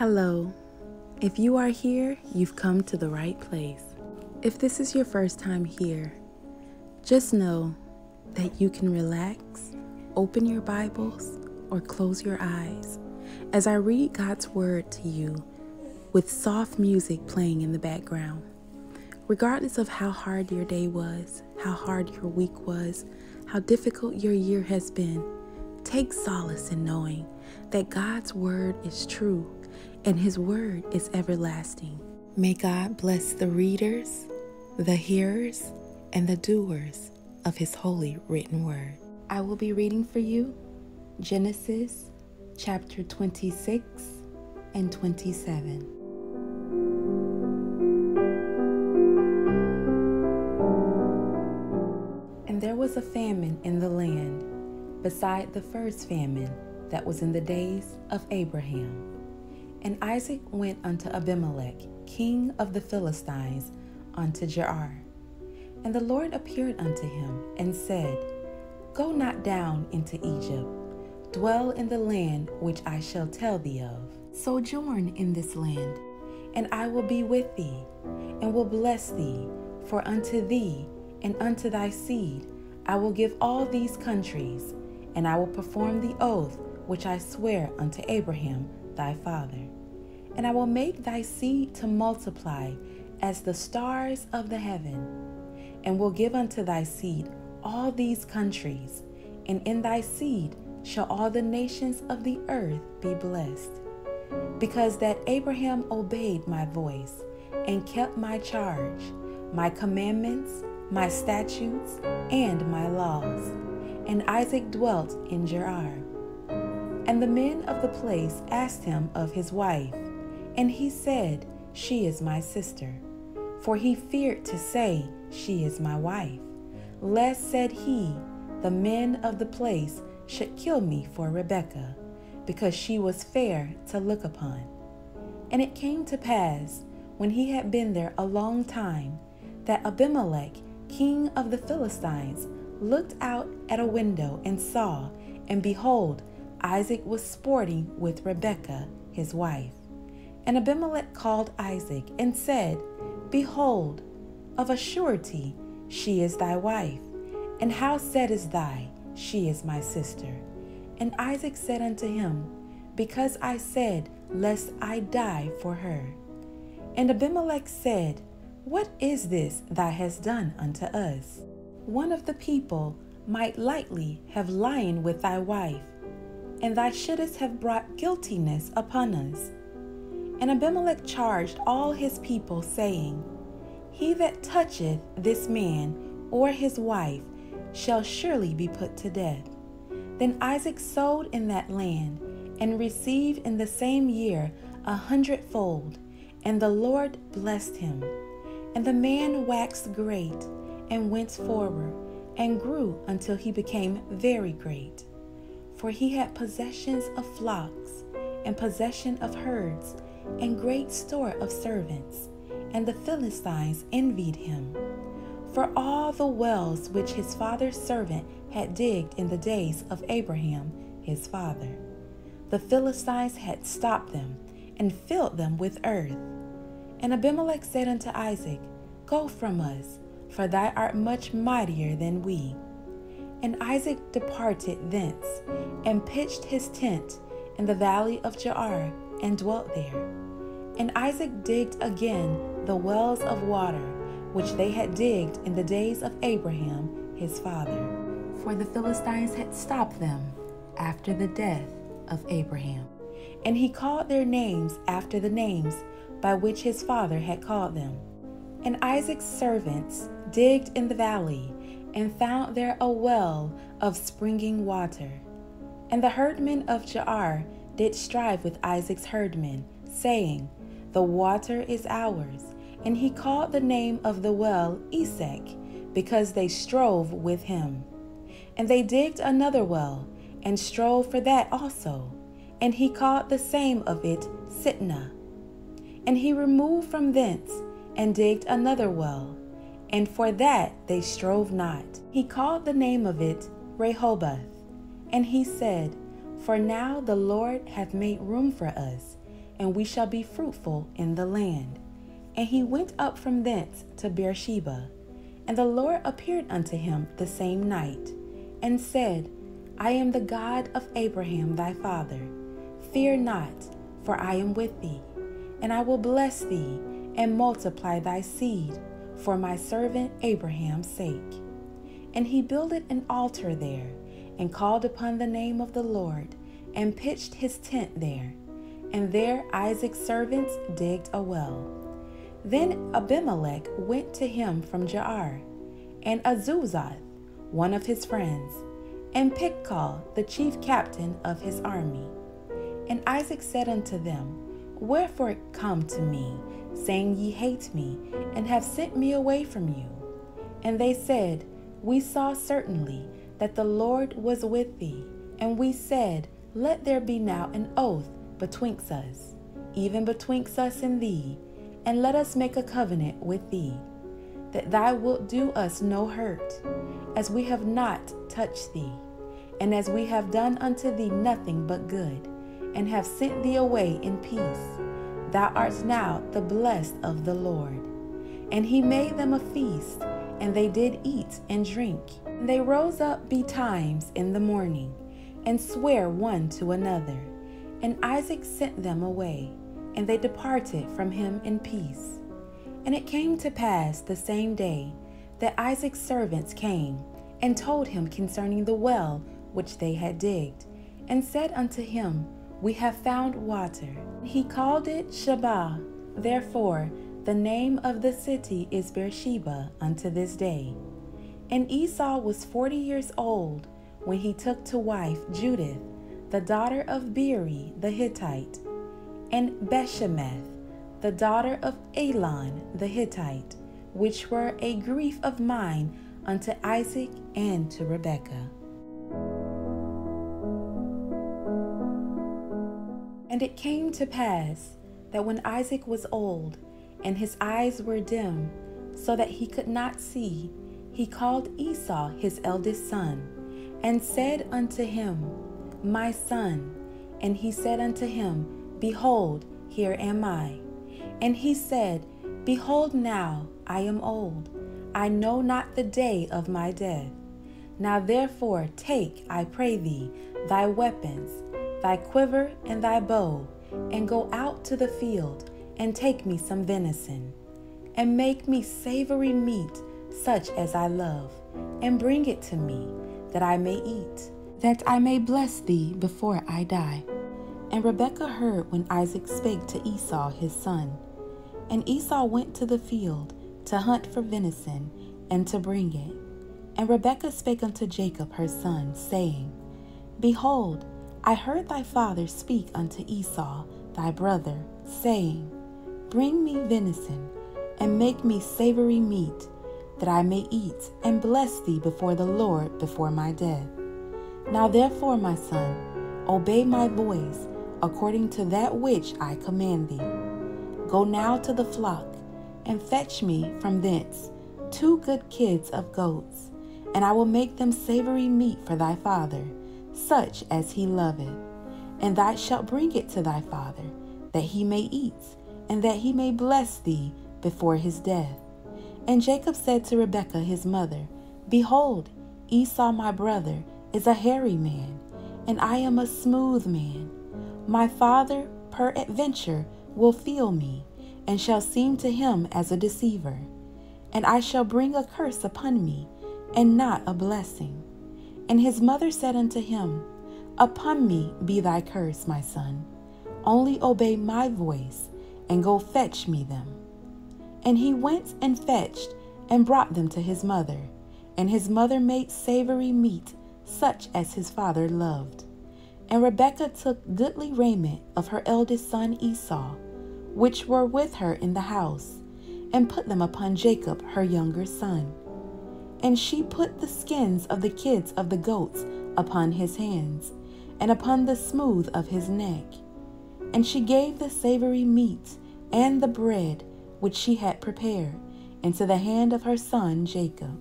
Hello. If you are here, you've come to the right place. If this is your first time here, just know that you can relax, open your Bibles, or close your eyes as I read God's Word to you with soft music playing in the background. Regardless of how hard your day was, how hard your week was, how difficult your year has been, take solace in knowing that God's Word is true and His Word is everlasting. May God bless the readers, the hearers, and the doers of His holy written Word. I will be reading for you Genesis chapter 26 and 27. And there was a famine in the land, beside the first famine that was in the days of Abraham. And Isaac went unto Abimelech, king of the Philistines, unto Gerar. And the Lord appeared unto him and said, Go not down into Egypt, dwell in the land which I shall tell thee of. Sojourn in this land, and I will be with thee, and will bless thee, for unto thee and unto thy seed I will give all these countries, and I will perform the oath which I swear unto Abraham thy father. And I will make thy seed to multiply as the stars of the heaven, and will give unto thy seed all these countries, and in thy seed shall all the nations of the earth be blessed. Because that Abraham obeyed my voice, and kept my charge, my commandments, my statutes, and my laws, and Isaac dwelt in Gerar. And the men of the place asked him of his wife, and he said, She is my sister. For he feared to say, She is my wife, lest, said he, the men of the place should kill me for Rebekah, because she was fair to look upon. And it came to pass, when he had been there a long time, that Abimelech, king of the Philistines, looked out at a window and saw, and behold, Isaac was sporting with Rebekah, his wife. And Abimelech called Isaac and said, Behold, of a surety she is thy wife, and how saidst thou, She is my sister? And Isaac said unto him, Because I said, Lest I die for her. And Abimelech said, What is this thou hast done unto us? One of the people might lightly have lain with thy wife, and thou shouldest have brought guiltiness upon us. And Abimelech charged all his people, saying, He that toucheth this man or his wife shall surely be put to death. Then Isaac sowed in that land, and received in the same year 100-fold, and the Lord blessed him. And the man waxed great, and went forward, and grew until he became very great. For he had possessions of flocks, and possession of herds, and great store of servants, and the Philistines envied him. For all the wells which his father's servant had digged in the days of Abraham his father, the Philistines had stopped them, and filled them with earth. And Abimelech said unto Isaac, Go from us, for thou art much mightier than we. And Isaac departed thence, and pitched his tent in the valley of Gerar, and dwelt there. And Isaac digged again the wells of water, which they had digged in the days of Abraham his father, for the Philistines had stopped them after the death of Abraham. And he called their names after the names by which his father had called them. And Isaac's servants digged in the valley, and found there a well of springing water. And the herdmen of Gerar did strive with Isaac's herdmen, saying, The water is ours. And he called the name of the well Esek, because they strove with him. And they digged another well, and strove for that also. And he called the same of it Sitnah. And he removed from thence, and digged another well, and for that they strove not. He called the name of it Rehoboth. And he said, For now the Lord hath made room for us, and we shall be fruitful in the land. And he went up from thence to Beersheba. And the Lord appeared unto him the same night, and said, I am the God of Abraham thy father. Fear not, for I am with thee, and I will bless thee, and multiply thy seed, for my servant Abraham's sake. And he builded an altar there, and called upon the name of the Lord, and pitched his tent there. And there Isaac's servants digged a well. Then Abimelech went to him from Gerar, and Azuzath, one of his friends, and Pickal, the chief captain of his army. And Isaac said unto them, Wherefore come to me, saying, Ye hate me, and have sent me away from you? And they said, We saw certainly that the Lord was with thee, and we said, Let there be now an oath betwixt us, even betwixt us and thee, and let us make a covenant with thee, that thou wilt do us no hurt, as we have not touched thee, and as we have done unto thee nothing but good, and have sent thee away in peace. Thou art now the blessed of the Lord. And he made them a feast, and they did eat and drink. And they rose up betimes in the morning, and sware one to another. And Isaac sent them away, and they departed from him in peace. And it came to pass the same day that Isaac's servants came and told him concerning the well which they had digged, and said unto him, We have found water. He called it Shebah. Therefore the name of the city is Beersheba unto this day. And Esau was 40 years old when he took to wife Judith, the daughter of Beeri the Hittite, and Beshemeth, the daughter of Elon the Hittite, which were a grief of mind unto Isaac and to Rebekah. And it came to pass that when Isaac was old, and his eyes were dim, so that he could not see, he called Esau his eldest son, and said unto him, My son. And he said unto him, Behold, here am I. And he said, Behold now, I am old. I know not the day of my death. Now therefore take, I pray thee, thy weapons, thy quiver and thy bow, and go out to the field, and take me some venison, and make me savory meat, such as I love, and bring it to me, that I may eat, that I may bless thee before I die. And Rebekah heard when Isaac spake to Esau his son. And Esau went to the field to hunt for venison, and to bring it. And Rebekah spake unto Jacob her son, saying, Behold, I heard thy father speak unto Esau thy brother, saying, Bring me venison, and make me savory meat, that I may eat, and bless thee before the Lord before my death. Now therefore, my son, obey my voice, according to that which I command thee. Go now to the flock, and fetch me from thence 2 good kids of goats, and I will make them savory meat for thy father, such as he loveth. And thou shalt bring it to thy father, that he may eat, and that he may bless thee before his death. And Jacob said to Rebekah his mother, Behold, Esau my brother is a hairy man, and I am a smooth man. My father peradventure will feel me, and shall seem to him as a deceiver. And I shall bring a curse upon me, and not a blessing. And his mother said unto him, Upon me be thy curse, my son. Only obey my voice, and go fetch me them. And he went and fetched, and brought them to his mother. And his mother made savory meat, such as his father loved. And Rebekah took goodly raiment of her eldest son Esau, which were with her in the house, and put them upon Jacob her younger son. And she put the skins of the kids of the goats upon his hands, and upon the smooth of his neck. And she gave the savory meat and the bread which she had prepared into the hand of her son Jacob.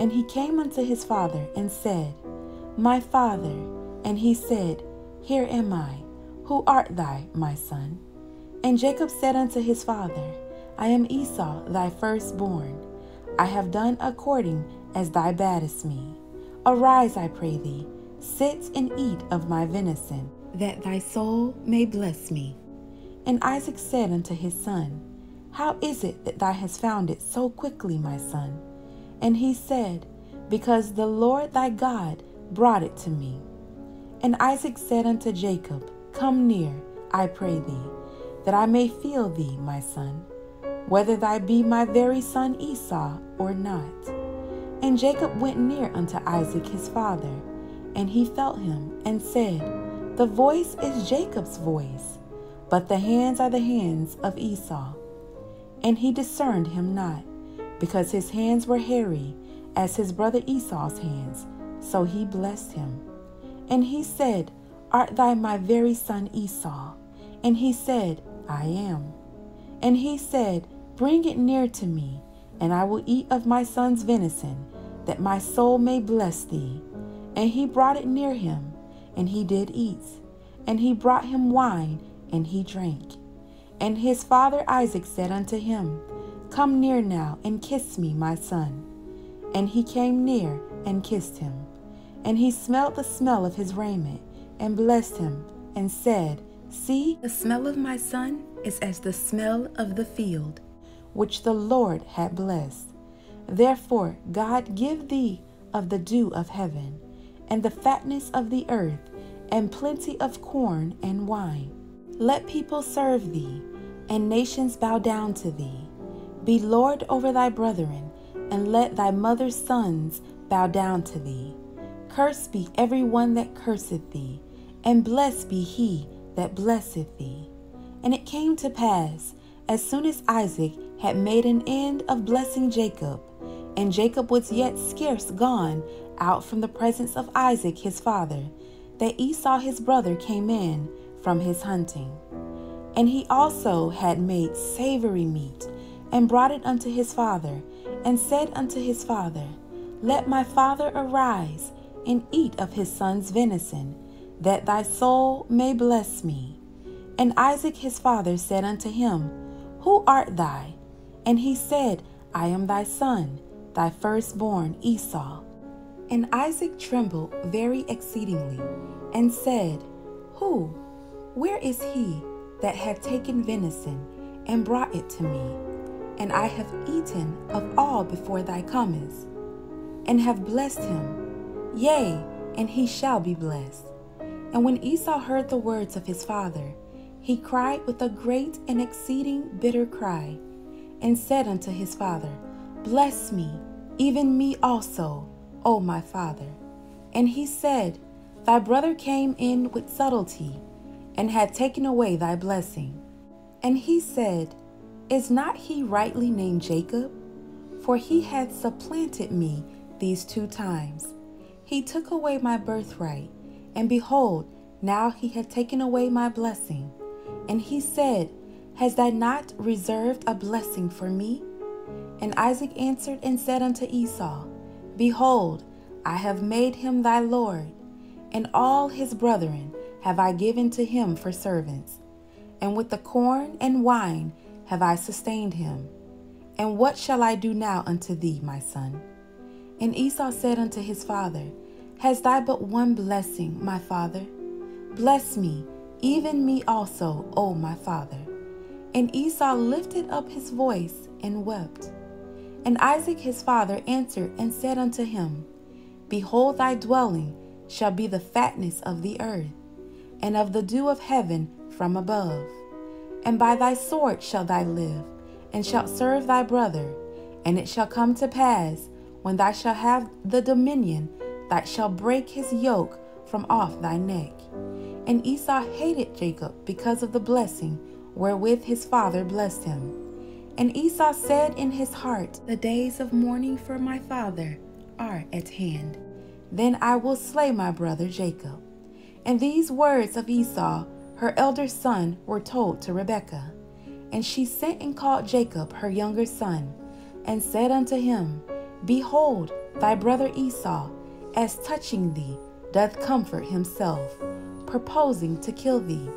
And he came unto his father, and said, My father. And he said, Here am I. Who art thou, my son? And Jacob said unto his father, I am Esau, thy firstborn. I have done according as thou badest me. Arise, I pray thee, sit and eat of my venison, that thy soul may bless me. And Isaac said unto his son, How is it that thou hast found it so quickly, my son? And he said, Because the Lord thy God brought it to me. And Isaac said unto Jacob, Come near, I pray thee, that I may feel thee, my son, whether thou be my very son Esau or not. And Jacob went near unto Isaac his father, and he felt him, and said, The voice is Jacob's voice, but the hands are the hands of Esau. And he discerned him not, because his hands were hairy, as his brother Esau's hands, so he blessed him. And he said, Art thou my very son Esau? And he said, I am. And he said, Bring it near to me, and I will eat of my son's venison, that my soul may bless thee. And he brought it near him, and he did eat. And he brought him wine, and he drank. And his father Isaac said unto him, Come near now, and kiss me, my son. And he came near, and kissed him. And he smelled the smell of his raiment, and blessed him, and said, See, the smell of my son is as the smell of the field, which the Lord had blessed. Therefore God give thee of the dew of heaven, and the fatness of the earth, and plenty of corn and wine. Let people serve thee, and nations bow down to thee. Be Lord over thy brethren, and let thy mother's sons bow down to thee. Cursed be every one that curseth thee, and blessed be he that blesseth thee. And it came to pass, as soon as Isaac had made an end of blessing Jacob, and Jacob was yet scarce gone out from the presence of Isaac his father, that Esau his brother came in from his hunting. And he also had made savory meat, and brought it unto his father, and said unto his father, Let my father arise, and eat of his son's venison, that thy soul may bless me. And Isaac his father said unto him, Who art thou? And he said, I am thy son, thy firstborn Esau. And Isaac trembled very exceedingly, and said, Who? Where is he that hath taken venison, and brought it to me? And I have eaten of all before thy comest, and have blessed him. Yea, and he shall be blessed. And when Esau heard the words of his father, he cried with a great and exceeding bitter cry, and said unto his father, Bless me, even me also, O my father. And he said, Thy brother came in with subtlety, and had taken away thy blessing. And he said, Is not he rightly named Jacob? For he hath supplanted me these 2 times. He took away my birthright, and behold, now he hath taken away my blessing. And he said, Hast thou not reserved a blessing for me? And Isaac answered and said unto Esau, Behold, I have made him thy lord, and all his brethren have I given to him for servants. And with the corn and wine have I sustained him. And what shall I do now unto thee, my son? And Esau said unto his father, Hast thou but one blessing, my father? Bless me, even me also, O my father. And Esau lifted up his voice and wept. And Isaac his father answered and said unto him, Behold, thy dwelling shall be the fatness of the earth, and of the dew of heaven from above. And by thy sword shall thou live, and shalt serve thy brother. And it shall come to pass, when thou shalt have the dominion, that shall break his yoke from off thy neck. And Esau hated Jacob because of the blessing wherewith his father blessed him. And Esau said in his heart, The days of mourning for my father are at hand. Then I will slay my brother Jacob. And these words of Esau, her elder son, were told to Rebekah. And she sent and called Jacob, her younger son, and said unto him, Behold, thy brother Esau, as touching thee, doth comfort himself, purposing to kill thee.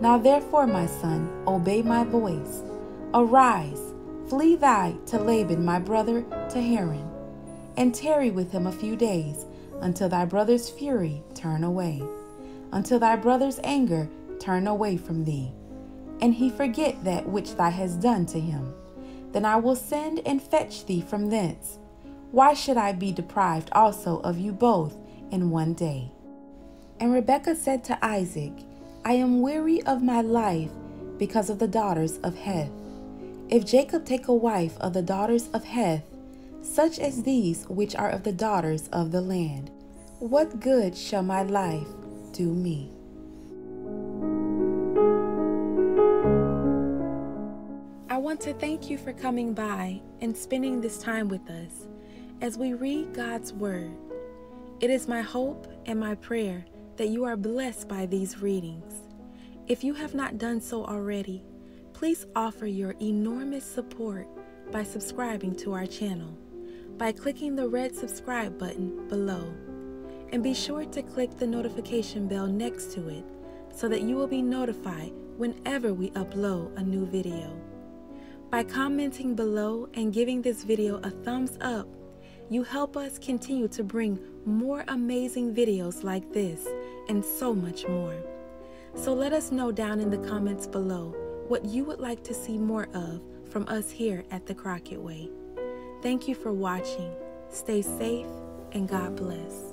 Now therefore, my son, obey my voice. Arise, flee thou to Laban, my brother, to Haran, and tarry with him a few days, until thy brother's fury turn away, until thy brother's anger turn away from thee, and he forget that which thou hast done to him. Then I will send and fetch thee from thence. Why should I be deprived also of you both in one day? And Rebekah said to Isaac, I am weary of my life because of the daughters of Heth. If Jacob take a wife of the daughters of Heth, such as these which are of the daughters of the land, what good shall my life do me? I want to thank you for coming by and spending this time with us as we read God's Word. It is my hope and my prayer that you are blessed by these readings. If you have not done so already, please offer your enormous support by subscribing to our channel by clicking the red subscribe button below. And be sure to click the notification bell next to it so that you will be notified whenever we upload a new video. By commenting below and giving this video a thumbs up, you help us continue to bring more amazing videos like this and so much more. So let us know down in the comments below what you would like to see more of from us here at The Crockett Way. Thank you for watching. Stay safe and God bless.